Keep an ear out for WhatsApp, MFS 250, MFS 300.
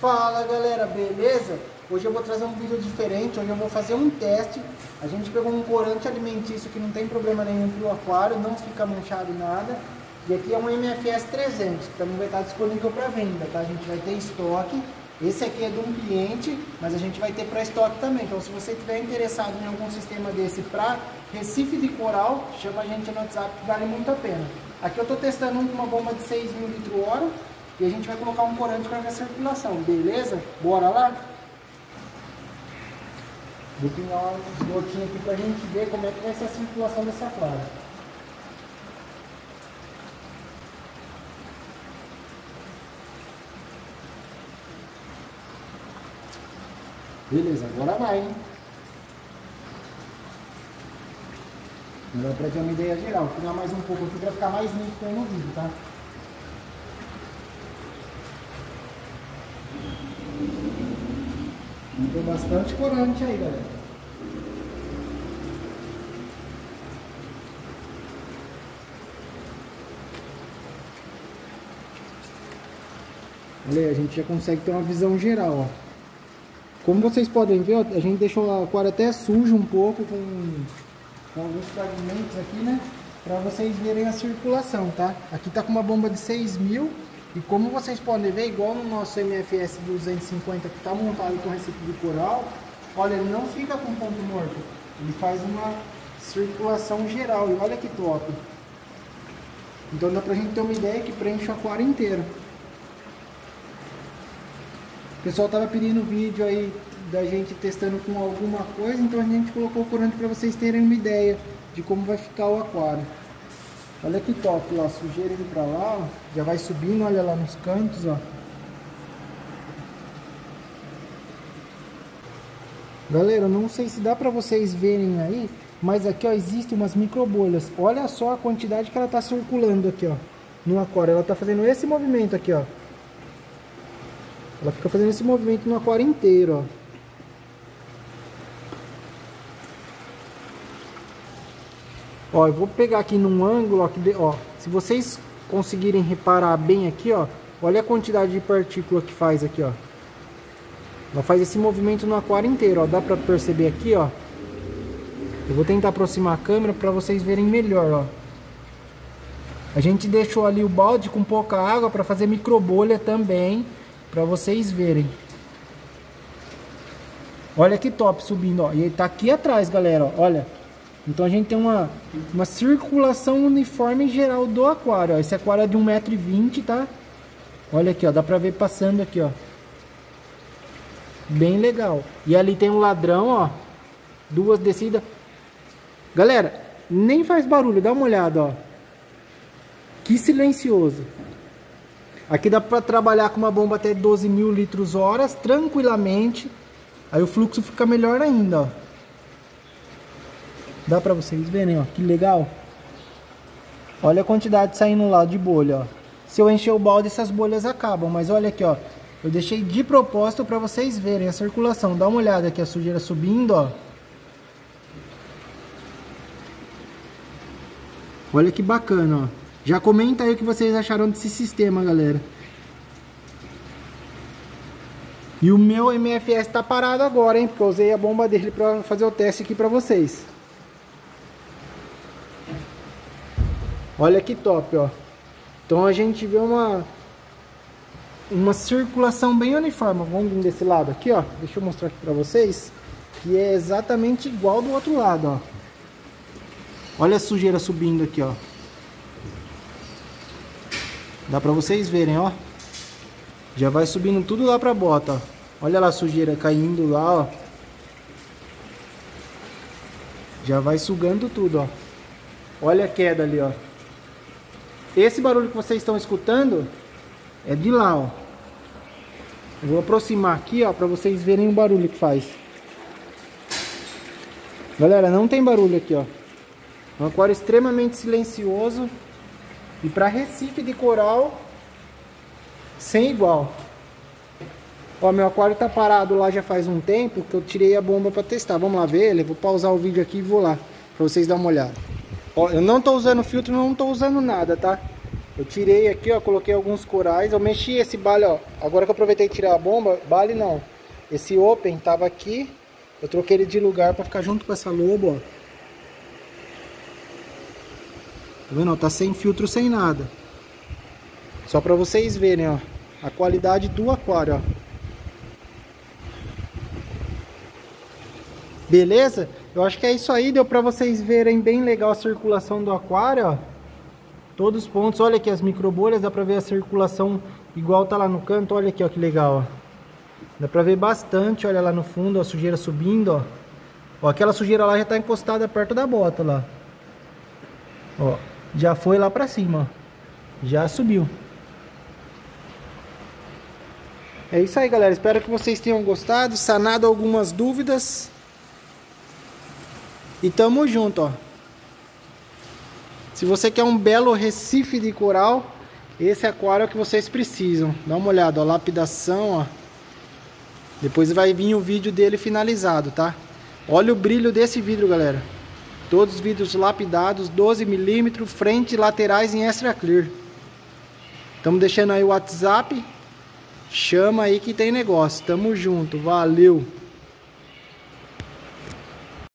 Fala galera, beleza? Hoje eu vou trazer um vídeo diferente, hoje eu vou fazer um teste. A gente pegou um corante alimentício que não tem problema nenhum pro aquário, não fica manchado nada. E aqui é um MFS 300, que também vai estar disponível para venda, tá? A gente vai ter estoque. Esse aqui é de um cliente, mas a gente vai ter para estoque também. Então se você estiver interessado em algum sistema desse para Recife de Coral, chama a gente no WhatsApp que vale muito a pena. Aqui eu estou testando uma bomba de 6.000 litros-hora. E a gente vai colocar um corante para a circulação, beleza? Bora lá? Vou pingar uns gotinhos aqui para a gente ver como é que vai ser a circulação dessa clara. Beleza, agora vai, hein? Melhor para ter uma ideia geral. Vou pingar mais um pouco aqui para ficar mais nítido aí no vídeo, tá? Tem bastante corante aí, galera. Olha aí, a gente já consegue ter uma visão geral, ó. Como vocês podem ver, ó, a gente deixou o aquário até sujo um pouco com alguns fragmentos aqui, né? Pra vocês verem a circulação, tá? Aqui tá com uma bomba de 6.000. E como vocês podem ver, igual no nosso MFS 250 que está montado com Recife de Coral, olha, ele não fica com ponto morto, ele faz uma circulação geral, e olha que top! Então dá pra gente ter uma ideia que preenche o aquário inteiro. O pessoal tava pedindo vídeo aí da gente testando com alguma coisa, então a gente colocou o corante para vocês terem uma ideia de como vai ficar o aquário. Olha que top, ó, sujeira indo pra lá, ó, já vai subindo, olha lá nos cantos, ó. Galera, não sei se dá pra vocês verem aí, mas aqui, ó, existem umas microbolhas. Olha só a quantidade que ela tá circulando aqui, ó, no aquário. Ela tá fazendo esse movimento aqui, ó. Ela fica fazendo esse movimento no aquário inteiro, ó. Ó, eu vou pegar aqui num ângulo, ó, ó, se vocês conseguirem reparar bem aqui, ó, olha a quantidade de partícula que faz aqui, ó. Ela faz esse movimento no aquário inteiro, ó, dá pra perceber aqui, ó. Eu vou tentar aproximar a câmera pra vocês verem melhor, ó. A gente deixou ali o balde com pouca água pra fazer microbolha também, pra vocês verem. Olha que top subindo, ó, e ele tá aqui atrás, galera, ó, olha. Então a gente tem uma circulação uniforme geral do aquário, ó. Esse aquário é de 1,20 m, tá? Olha aqui, ó, dá pra ver passando aqui, ó. Bem legal. E ali tem um ladrão, ó. Duas descidas. Galera, nem faz barulho, dá uma olhada, ó. Que silencioso. Aqui dá pra trabalhar com uma bomba até 12.000 litros-hora, tranquilamente. Aí o fluxo fica melhor ainda, ó. Dá pra vocês verem, ó, que legal. Olha a quantidade saindo lá de bolha, ó. Se eu encher o balde, essas bolhas acabam. Mas olha aqui, ó. Eu deixei de propósito pra vocês verem a circulação. Dá uma olhada aqui, a sujeira subindo, ó. Olha que bacana, ó. Já comenta aí o que vocês acharam desse sistema, galera. E o meu MFS tá parado agora, hein? Porque eu usei a bomba dele pra fazer o teste aqui pra vocês. Olha que top, ó. Então a gente vê uma circulação bem uniforme. Vamos vir desse lado aqui, ó. Deixa eu mostrar aqui pra vocês. Que é exatamente igual do outro lado, ó. Olha a sujeira subindo aqui, ó. Dá pra vocês verem, ó. Já vai subindo tudo lá pra bota, ó. Olha lá a sujeira caindo lá, ó. Já vai sugando tudo, ó. Olha a queda ali, ó. Esse barulho que vocês estão escutando é de lá, ó. Eu vou aproximar aqui, ó, pra vocês verem o barulho que faz. Galera, não tem barulho aqui, ó. Um aquário extremamente silencioso. E pra Recife de Coral, sem igual. Ó, meu aquário tá parado lá já faz um tempo, que eu tirei a bomba pra testar. Vamos lá ver ele? Vou pausar o vídeo aqui e vou lá, pra vocês dar uma olhada. Ó, eu não tô usando filtro, não tô usando nada, tá? Eu tirei aqui, ó, coloquei alguns corais, eu mexi esse bale, ó, agora que eu aproveitei de tirar a bomba, bale não, esse open tava aqui, eu troquei ele de lugar pra ficar junto com essa lobo, ó. Tá vendo, ó, tá sem filtro, sem nada. Só pra vocês verem, ó, a qualidade do aquário, ó. Beleza? Eu acho que é isso aí, deu pra vocês verem bem legal a circulação do aquário, ó. Todos os pontos, olha aqui as microbolhas, dá pra ver a circulação igual tá lá no canto, olha aqui, ó, que legal, ó. Dá pra ver bastante, olha lá no fundo, ó, a sujeira subindo, ó. Ó, aquela sujeira lá já tá encostada perto da bota lá. Ó, já foi lá pra cima, ó. Já subiu. É isso aí, galera, espero que vocês tenham gostado, sanado algumas dúvidas. E tamo junto, ó. Se você quer um belo recife de coral, esse aquário é o que vocês precisam. Dá uma olhada, ó, lapidação, ó. Depois vai vir o vídeo dele finalizado, tá? Olha o brilho desse vidro, galera. Todos os vidros lapidados, 12 mm, frente e laterais em extra clear. Estamos deixando aí o WhatsApp. Chama aí que tem negócio. Tamo junto, valeu!